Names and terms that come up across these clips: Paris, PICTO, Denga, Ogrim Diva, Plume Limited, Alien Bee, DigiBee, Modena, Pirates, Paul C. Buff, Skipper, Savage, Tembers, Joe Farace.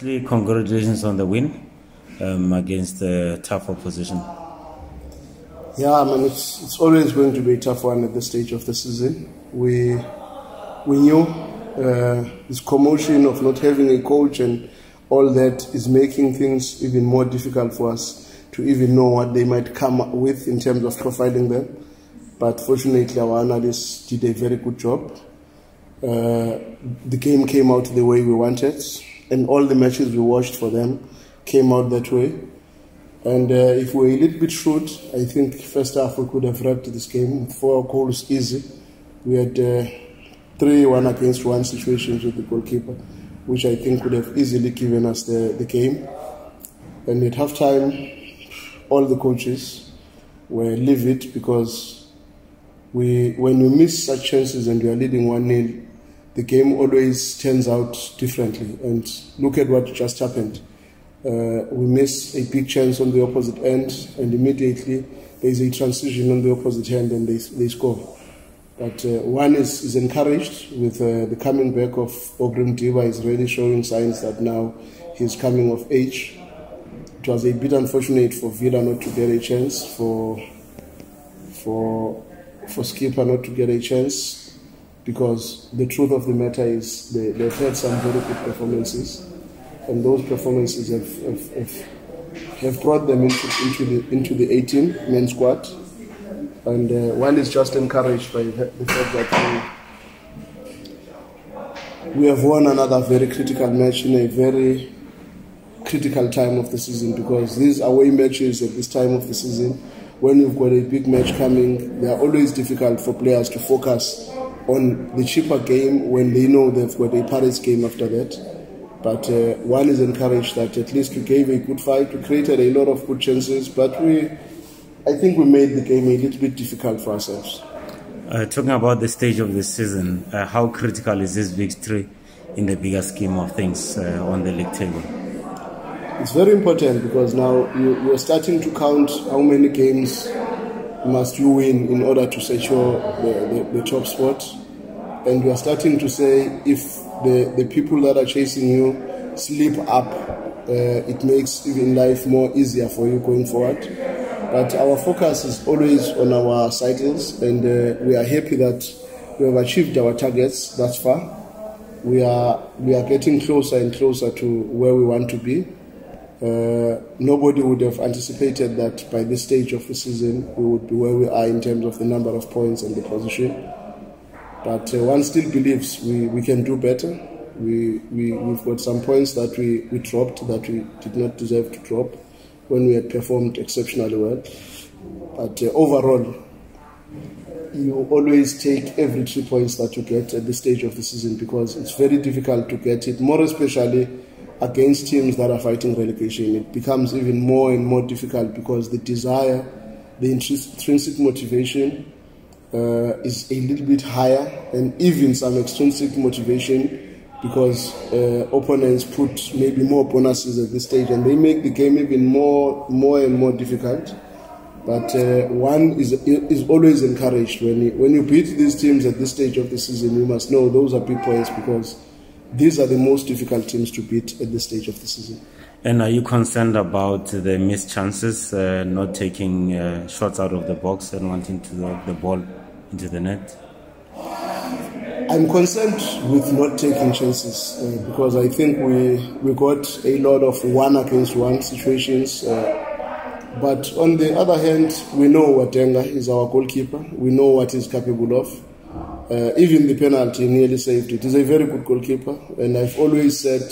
Firstly, congratulations on the win against the tough opposition. Yeah, I mean, it's always going to be a tough one at this stage of the season. We knew this commotion of not having a coach and all that is making things even more difficult for us to even know what they might come up with in terms of providing them. But fortunately, our analysts did a very good job. The game came out the way we wanted, and all the matches we watched for them came out that way. And if we were a little bit shrewd, I think first half we could have wrapped this game. 4 goals easy. We had 3 one-against-one situations with the goalkeeper, which I think could have easily given us the game. And at halftime, all the coaches were livid because when we miss such chances and we are leading 1-0, the game always turns out differently. And look at what just happened. We miss a big chance on the opposite end, and immediately there is a transition on the opposite end, and they score. But one is encouraged with the coming back of Ogrim Diva. Is really showing signs that now he's coming of age. It was a bit unfortunate for Villa not to get a chance, for Skipper not to get a chance, because the truth of the matter is they've had some very good performances, and those performances have brought them into the 18-man squad. And one is just encouraged by the fact that we have won another very critical match in a very critical time of the season, because these away matches at this time of the season, when you've got a big match coming, they are always difficult for players to focus on the cheaper game when they know they've got a Paris game after that. But one is encouraged that at least we gave a good fight, we created a lot of good chances, but I think we made the game a little bit difficult for ourselves. Talking about the stage of the season, how critical is this victory in the bigger scheme of things on the league table? It's very important, because now you're starting to count how many games must you win in order to secure the top spot. And you're starting to say, if the people that are chasing you slip up, it makes even life more easier for you going forward. But our focus is always on our titles, and we are happy that we have achieved our targets thus far. We are getting closer and closer to where we want to be. Nobody would have anticipated that by this stage of the season we would be where we are in terms of the number of points and the position. But one still believes we can do better. We've got some points that we dropped that we did not deserve to drop, when we had performed exceptionally well. But overall, you always take every 3 points that you get at this stage of the season, because it's very difficult to get it, more especially against teams that are fighting relegation. It becomes even more and more difficult, because the desire, the intrinsic motivation is a little bit higher, and even some extrinsic motivation, because opponents put maybe more bonuses at this stage, and they make the game even more and more difficult. But one is always encouraged. When you beat these teams at this stage of the season, you must know those are big points, because these are the most difficult teams to beat at this stage of the season. And are you concerned about the missed chances, not taking shots out of the box and wanting to knock the ball into the net? I'm concerned with not taking chances, because I think we got a lot of one-against-one situations. But on the other hand, we know what Denga is, our goalkeeper. We know what he's capable of. Even the penalty nearly saved it. He's a very good goalkeeper, and I've always said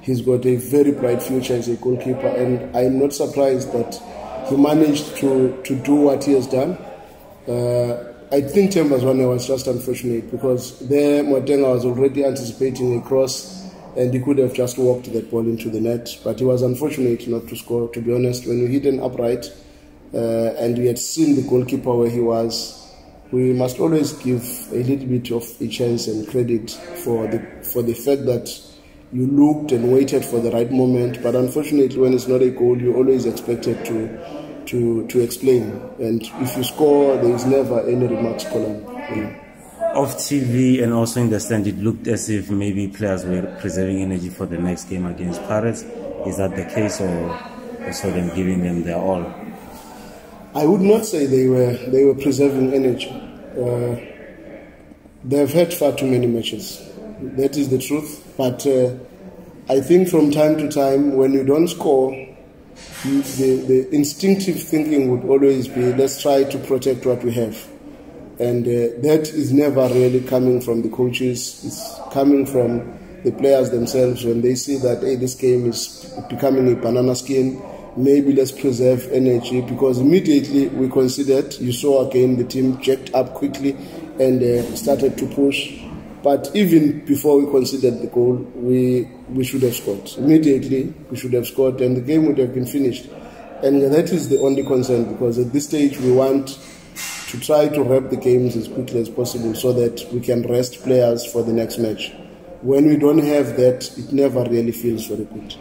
he's got a very bright future as a goalkeeper, and I'm not surprised that he managed to do what he has done. I think Tembers one was just unfortunate, because there Modena was already anticipating a cross, and he could have just walked that ball into the net. But he was unfortunate not to score, to be honest. When you hit an upright and we had seen the goalkeeper where he was, we must always give a little bit of a chance and credit for the fact that you looked and waited for the right moment. But unfortunately, when it's not a goal, you always expected to explain, and if you score, there is never any remarks column. off TV and also in the stand, it looked as if maybe players were preserving energy for the next game against Pirates. Is that the case, or you saw them giving them their all? I would not say they were preserving energy. They have had far too many matches. That is the truth. But I think from time to time, when you don't score, the instinctive thinking would always be, let's try to protect what we have. And that is never really coming from the coaches. It's coming from the players themselves when they see that, hey, this game is becoming a banana skin. Maybe let's preserve energy, because immediately we considered, you saw again the team jacked up quickly and started to push. But even before we considered the goal, we should have scored. Immediately we should have scored and the game would have been finished. And that is the only concern, because at this stage we want to try to wrap the games as quickly as possible so that we can rest players for the next match. When we don't have that, it never really feels very good.